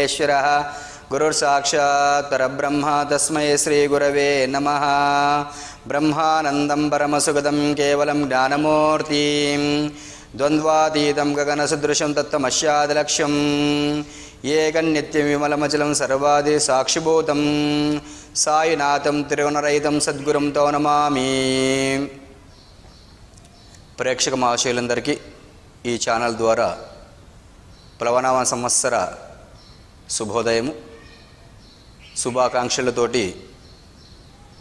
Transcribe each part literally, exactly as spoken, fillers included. परमेश्वरः गुरुर्साक्षात् परब्रह्म तस्मै श्रीगुरवे नमः। ब्रह्मानन्दं परमसुगदं केवलं ज्ञानमूर्तिं द्वन्द्वातीतं गगनसदृशं तत्तमस्यादिलक्ष्यं एकं नित्यं विमलमचलं सर्वादि साक्षिभूतं सायिनाथं त्रिगुणरहितं सद्गुरुं तो नमामि। ప్రేక్షక మహాశయులందరికీ ఈ ఛానల్ ద్వారా ప్లవనామ సంవత్సర శుభోదయము శుభాకాంక్షలతోటి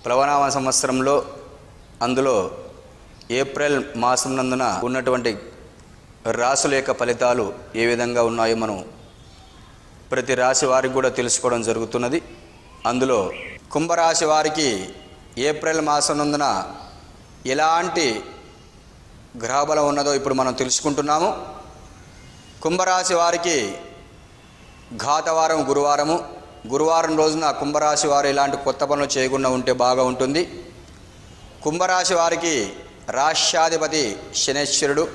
ప్లవనామ సంవత్సరంలో అందులో ఏప్రిల్ మాసం నందున ఉన్నటువంటి రాసుల యొక్క ఫలితాలు ఏ విధంగా ఉన్నాయో మనం ప్రతి రాశి వారికి కూడా తెలుసుకోవడం జరుగుతున్నది। అందులో కుంభరాశి వారికి ఏప్రిల్ మాసం నందున ఎలాంటి గ్రహబలం ఉన్నదో ఇప్పుడు మనం తెలుసుకుంటున్నాము। కుంభరాశి వారికి ఘాతవారం గురువారము, గురువారం రోజున కుంభరాశి వారు ఇలాంటి కొత్త పనులు చేయకుండా ఉంటే బాగా ఉంటుంది। కుంభరాశి వారికి రాష్ట్రాధిపతి శనేశ్వరుడు,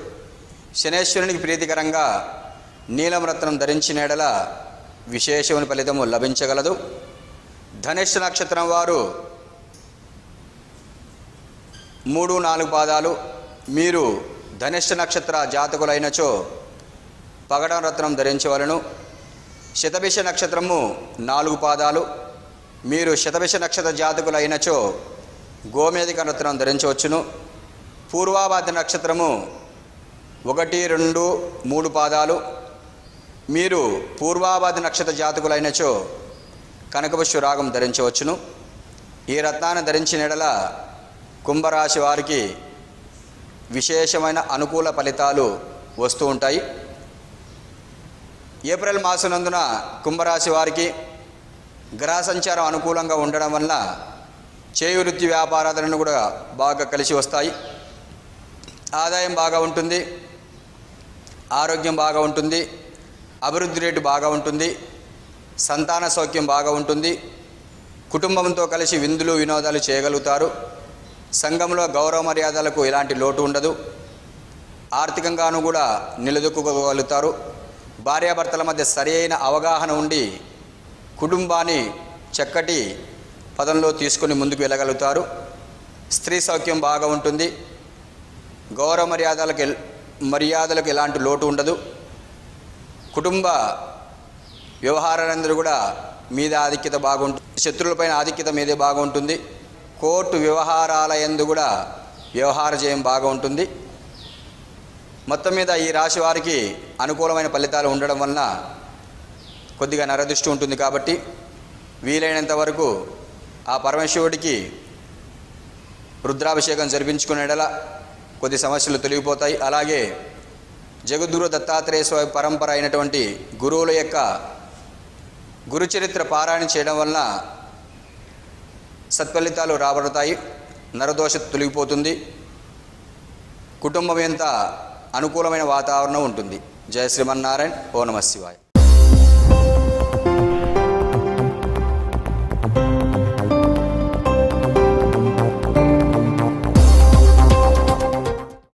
శనేశ్వరునికి ప్రీతికరంగా నీలం రత్నం ధరించిన ఎడల విశేషమైన ఫలితము లభించగలదు। ధనుస్సు నక్షత్రం వారు మూడు నాలుగు పాదాలు, మీరు ధనిష్ట నక్షత్ర జాతకులైనచో పగడం రత్నం ధరించవలను। శతభిష నక్షత్రము నాలుగు పాదాలు, మీరు శతభిష నక్షత్ర జాతకులైనచో గోమేధిక రత్నం ధరించవచ్చును। పూర్వాభాద్ర నక్షత్రము ఒకటి రెండు మూడు పాదాలు, మీరు పూర్వాభాద్ర నక్షత్ర జాతకులైనచో కనకపుష్ప రాగం ధరించవచ్చును। ఈ రత్నాన్ని ధరించిన ఎడల కుంభరాశి వారికి విశేషమైన అనుకూల ఫలితాలు వస్తూ ఉంటాయి। ఏప్రిల్ మాసనందున కుంభరాశి వారికి గ్రహ సంచారం అనుకూలంగా ఉండడం వల్ల చేయి వృత్తి వ్యాపారాలను కూడా బాగా కలిసి వస్తాయి। ఆదాయం బాగా ఉంటుంది, ఆరోగ్యం బాగా ఉంటుంది, అభివృద్ధి రేటు బాగా ఉంటుంది, సంతాన సౌఖ్యం బాగా ఉంటుంది, కుటుంబంతో కలిసి విందులు వినోదాలు చేయగలుగుతారు, సంఘంలో గౌరవ మర్యాదలకు ఎలాంటి లోటు ఉండదు, ఆర్థికంగాను కూడా నిలదొక్కుకోగలుగుతారు। భార్యాభర్తల మధ్య సరైన అవగాహన ఉండి కుటుంబాన్ని చక్కటి పదంలో తీసుకుని ముందుకు వెళ్ళగలుగుతారు। స్త్రీ సౌఖ్యం బాగా ఉంటుంది, గౌరవ మర్యాదలకు మర్యాదలకు ఎలాంటి లోటు ఉండదు, కుటుంబ వ్యవహారాలందరూ కూడా మీద ఆధిక్యత బాగుంటుంది, శత్రువులపైన ఆధిక్యత మీదే బాగుంటుంది, కోర్టు వ్యవహారాలయందు కూడా వ్యవహార జయం బాగా ఉంటుంది। మొత్తం మీద ఈ రాశి వారికి అనుకూలమైన ఫలితాలు ఉండడం వలన కొద్దిగా నరదృష్టి ఉంటుంది కాబట్టి వీలైనంత వరకు ఆ పరమేశ్వరుడికి రుద్రాభిషేకం జరిపించుకునేలా కొద్ది సమస్యలు తొలగిపోతాయి। అలాగే జగద్గురు దత్తాత్రేయ స్వామి పరంపర అయినటువంటి గురువుల యొక్క గురుచరిత్ర పారాయణ చేయడం వలన సత్ఫలితాలు రాబడతాయి, నరదోష తొలగిపోతుంది, కుటుంబం ఎంత అనుకూలమైన వాతావరణం ఉంటుంది। జయ శ్రీమన్నారాయణ, ఓ నమః శివాయ।